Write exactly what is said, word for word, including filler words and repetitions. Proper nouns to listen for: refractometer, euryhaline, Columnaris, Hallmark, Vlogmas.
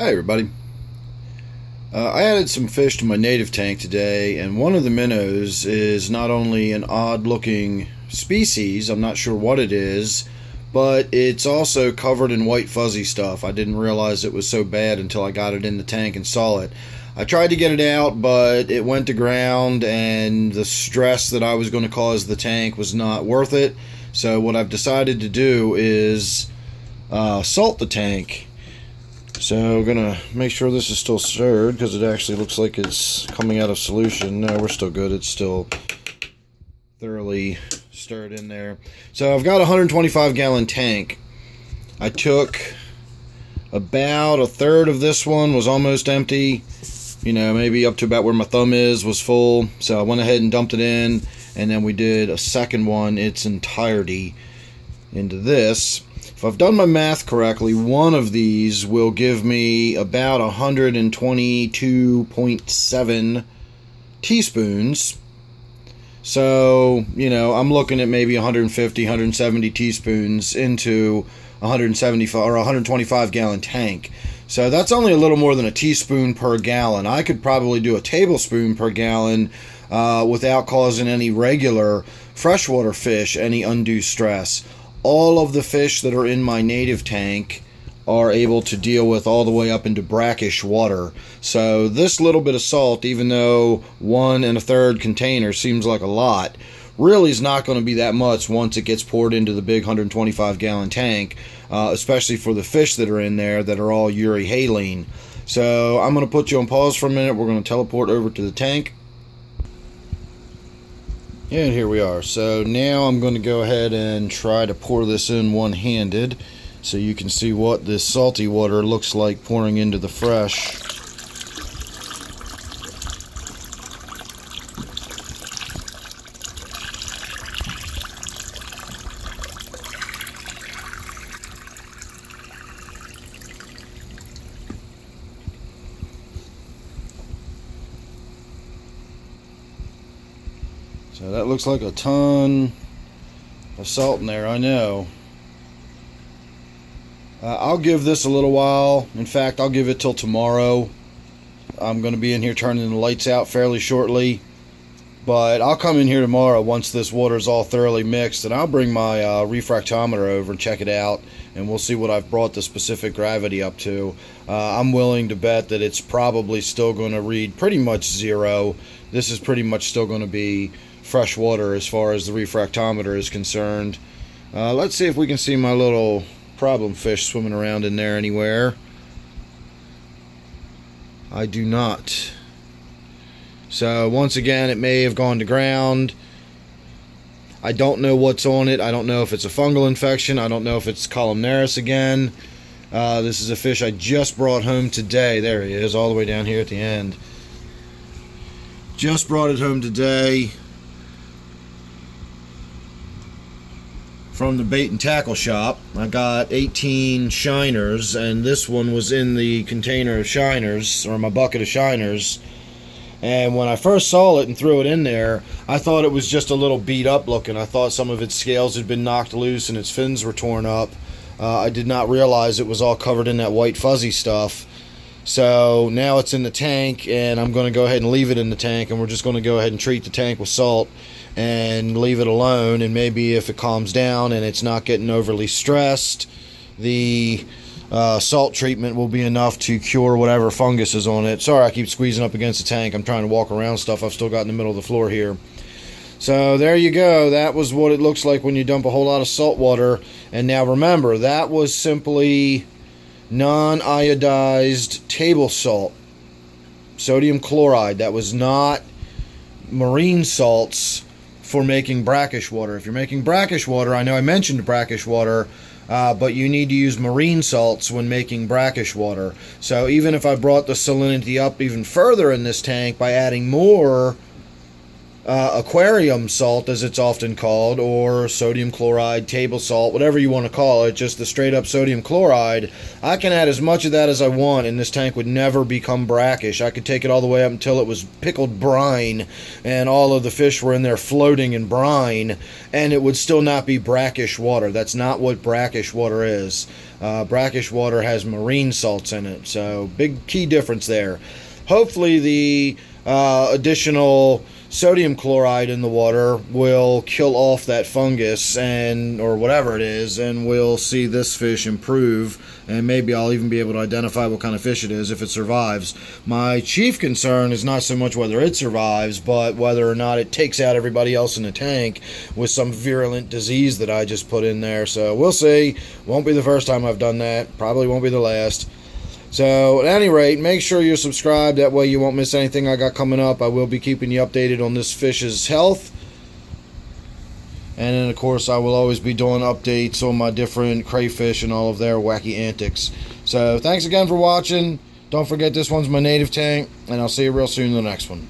Hi everybody. Uh, I added some fish to my native tank today, and one of the minnows is not only an odd looking species, I'm not sure what it is, but it's also covered in white fuzzy stuff. I didn't realize it was so bad until I got it in the tank and saw it. I tried to get it out, but it went to ground, and the stress that I was going to cause the tank was not worth it. So what I've decided to do is uh, salt the tank. So I'm gonna make sure this is still stirred, because it actually looks like it's coming out of solution. No, we're still good. It's still thoroughly stirred in there. So I've got a one hundred twenty-five gallon tank. I took about a third of this one, was almost empty. You know, maybe up to about where my thumb is was full. So I went ahead and dumped it in, and then we did a second one its entirety into this. If I've done my math correctly, one of these will give me about one hundred twenty-two point seven teaspoons. So, you know, I'm looking at maybe one hundred fifty, one hundred seventy teaspoons into one hundred seventy-five or one hundred twenty-five gallon tank. So that's only a little more than a teaspoon per gallon. I could probably do a tablespoon per gallon uh, without causing any regular freshwater fish any undue stress. All of the fish that are in my native tank are able to deal with all the way up into brackish water. So this little bit of salt, even though one and a third container seems like a lot, really is not going to be that much once it gets poured into the big one hundred twenty-five gallon tank, uh, especially for the fish that are in there that are all euryhaline. So I'm going to put you on pause for a minute. We're going to teleport over to the tank. And here we are. So now I'm going to go ahead and try to pour this in one-handed so you can see what this salty water looks like pouring into the fresh. So that looks like a ton of salt in there, I know. Uh, I'll give this a little while. In fact, I'll give it till tomorrow. I'm going to be in here turning the lights out fairly shortly. But I'll come in here tomorrow once this water is all thoroughly mixed, and I'll bring my uh, refractometer over and check it out, and we'll see what I've brought the specific gravity up to. Uh, I'm willing to bet that it's probably still going to read pretty much zero. This is pretty much still going to be fresh water as far as the refractometer is concerned. Uh, let's see if we can see my little problem fish swimming around in there anywhere. I do not. So once again, it may have gone to ground. I don't know what's on it. I don't know if it's a fungal infection. I don't know if it's Columnaris again. Uh, this is a fish I just brought home today. There he is, all the way down here at the end. Just brought it home today from the bait and tackle shop. I got eighteen shiners, and this one was in the container of shiners, or my bucket of shiners. And when I first saw it and threw it in there, I thought it was just a little beat up looking. I thought some of its scales had been knocked loose and its fins were torn up. Uh, I did not realize it was all covered in that white fuzzy stuff. So now it's in the tank, and I'm going to go ahead and leave it in the tank, and we're just going to go ahead and treat the tank with salt and leave it alone. And maybe if it calms down and it's not getting overly stressed, the Uh, salt treatment will be enough to cure whatever fungus is on it. Sorry, I keep squeezing up against the tank. I'm trying to walk around stuff I've still got in the middle of the floor here. So there you go. That was what it looks like when you dump a whole lot of salt water. And now remember, that was simply non-iodized table salt, sodium chloride. That was not marine salts for making brackish water. If you're making brackish water, I know I mentioned brackish water, Uh, but you need to use marine salts when making brackish water. So even if I brought the salinity up even further in this tank by adding more uh, aquarium salt, as it's often called, or sodium chloride, table salt, whatever you want to call it, just the straight up sodium chloride, I can add as much of that as I want and this tank would never become brackish. I could take it all the way up until it was pickled brine and all of the fish were in there floating in brine and it would still not be brackish water. That's not what brackish water is. Uh, brackish water has marine salts in it, so big key difference there. Hopefully the uh, additional sodium chloride in the water will kill off that fungus and or whatever it is, and we'll see this fish improve, and maybe I'll even be able to identify what kind of fish it is if it survives. My chief concern is not so much whether it survives, but whether or not it takes out everybody else in the tank with some virulent disease that I just put in there. So we'll see. Won't be the first time I've done that. Probably won't be the last. So, at any rate, make sure you're subscribed. That way you won't miss anything I got coming up. I will be keeping you updated on this fish's health. And then, of course, I will always be doing updates on my different crayfish and all of their wacky antics. So, thanks again for watching. Don't forget, this one's my native tank. And I'll see you real soon in the next one.